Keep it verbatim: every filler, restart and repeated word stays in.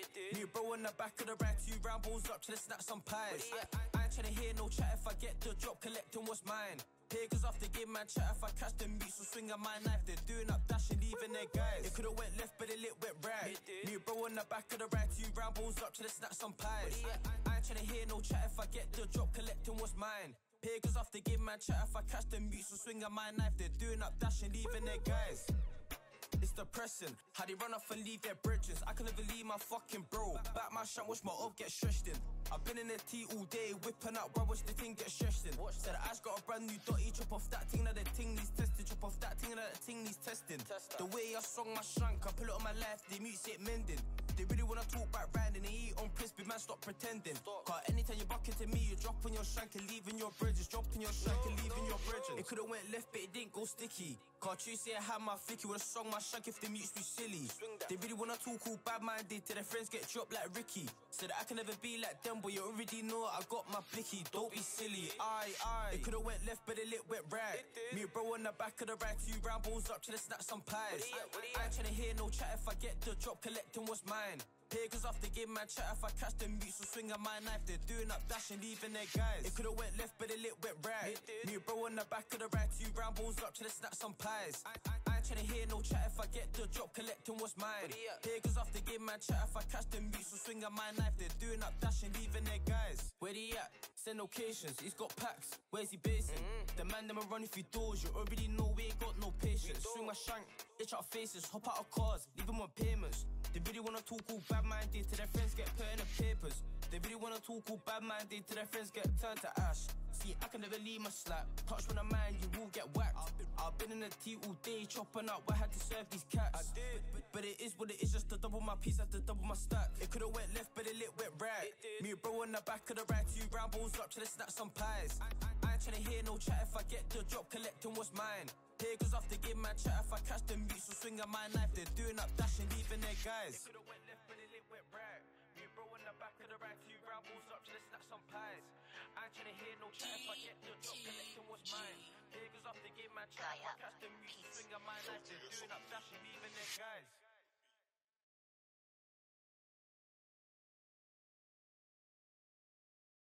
back. New bro in the back of the rack, two round balls up to the snacks on pies. I, I, I ain't tryna hear no chat. If I get the drop, collecting what's mine. Here cause after game man chat, if I catch them meats, will swing at my knife. They're doing up dashing, leaving their guys. It could've went left, but it lit went right. New bro in the back of the rack, two round balls up to the snacks on pies. I, I, I ain't tryna hear no chat. If I get the drop, collecting what's mine. Here cause after game man chat, if I catch them meats, will swing at my knife. They're doing up dashing, leaving their guys. It's depressing how they run off and leave their bridges. I can never leave my fucking bro. Back my shank, watch my up get stretched in. I've been in the tea all day, whipping out rubbish, the thing get stretched in. Watch. Said the Ash got a brand new dotty, chop off that thing, now the thing needs tested. Chop off that thing, now the thing needs testing. Tester. The way I song my shank, I pull it on my life, they mutes it mending. They really wanna talk back round and they eat on crispy, man, stop pretending. Stop. Cause anytime you're bucketing me, you're dropping your shank and leaving your bridges. Dropping your shank no, and leaving no, your bridges. No. It could've went left, but it didn't go sticky. Cause you say I had my flicky, would've sung my shank if the mutes be silly. They really wanna talk all bad-minded till their friends get dropped like Ricky. Said I can never be like them, but you already know I got my blicky. Don't be silly, aye, aye. It could've went left, but the lit went right. Me bro on the back of the rack, two round balls up to the snacks on pies. I, I ain't tryna hear no chat. If I get the drop, collecting what's mine. Here cause after game man chat, if I catch them meats, will swing at my knife. They're doing up dashing, leaving their guys. It could've went left, but it lit went right. New bro on the back of the rack, two round balls up to the snacks on pies. I, I, I ain't tryna hear no chat. If I get the drop, collecting what's mine. Here cause after game man chat, if I catch them meats, will swing at my knife. They're doing up dashing, leaving their guys. Where they at? Send locations, he's got packs. Where's he basing? Mm-hmm. The man them a run through doors. You already know we ain't got no patience. Swing my shank, itch out faces, hop out of cars, leave them on payments. They really wanna talk all bad-minded till their friends get put in the papers. They really wanna talk all bad-minded till their friends get turned to ash. See, I can never leave my slap. Touch when I'm mad, you will get whacked. I've been in the tea all day, chopping up. I had to serve these cats. I did, but, but it is what it is. Just to double my piece, I had to double my stack. It could've went left, but it lit went right. Me bro in the back of the rack, two round balls up to the snacks on pies. I, I, I ain't tryna hear no chat. If I get the drop, collecting what's mine. Here cause after game man chat, if I catch them meats, will swing at my knife. They're doing up dashing, leaving their guys. It could've went left, but it lit went right. Me bro in the back of the rack, two round balls up to the snacks on pies. I ain't tryna hear no chat. If I get the drop, collecting what's mine. Here cause after game man chat, if I catch them meats, will swing at my knife. They're doing up dashing, leaving their guys.